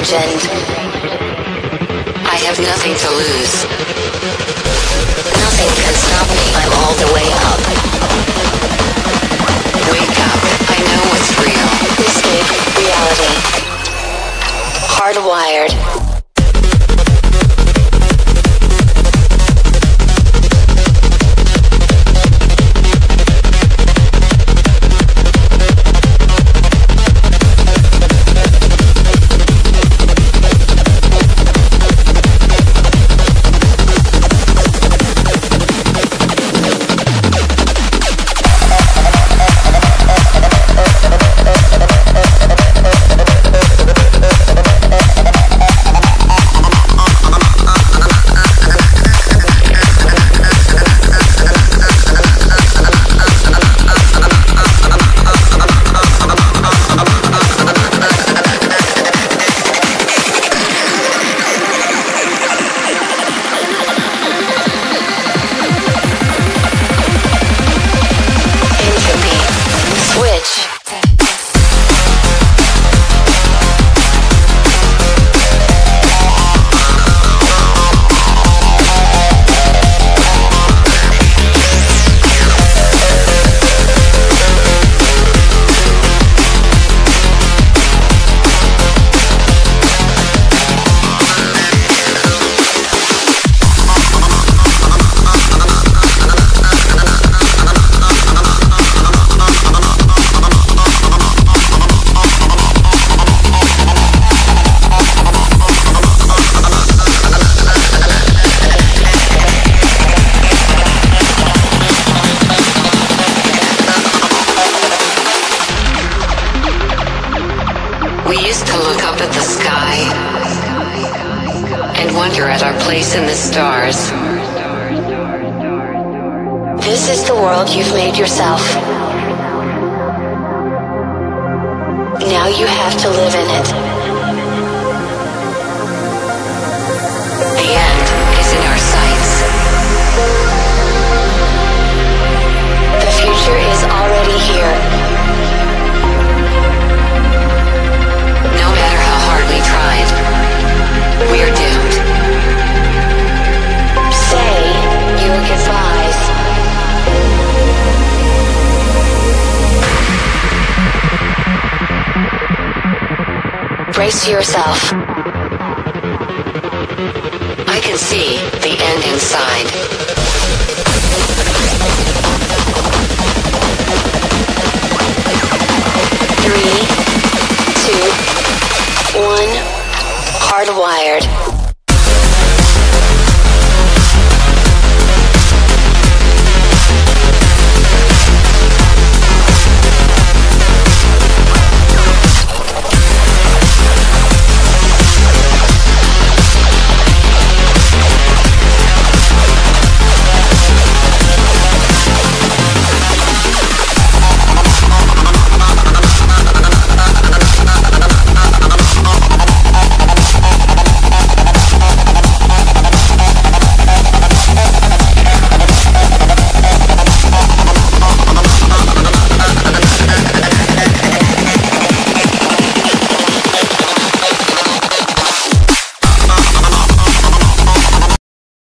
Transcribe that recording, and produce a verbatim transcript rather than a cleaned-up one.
legend. I have nothing to lose. Nothing can stop me. I'm all the way up. Wake up. I know what's real. Escape reality. Hardwired. Brace yourself. I can see the end inside. Three, two, one, hardwired.